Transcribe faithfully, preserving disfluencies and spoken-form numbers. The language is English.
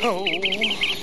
Oh.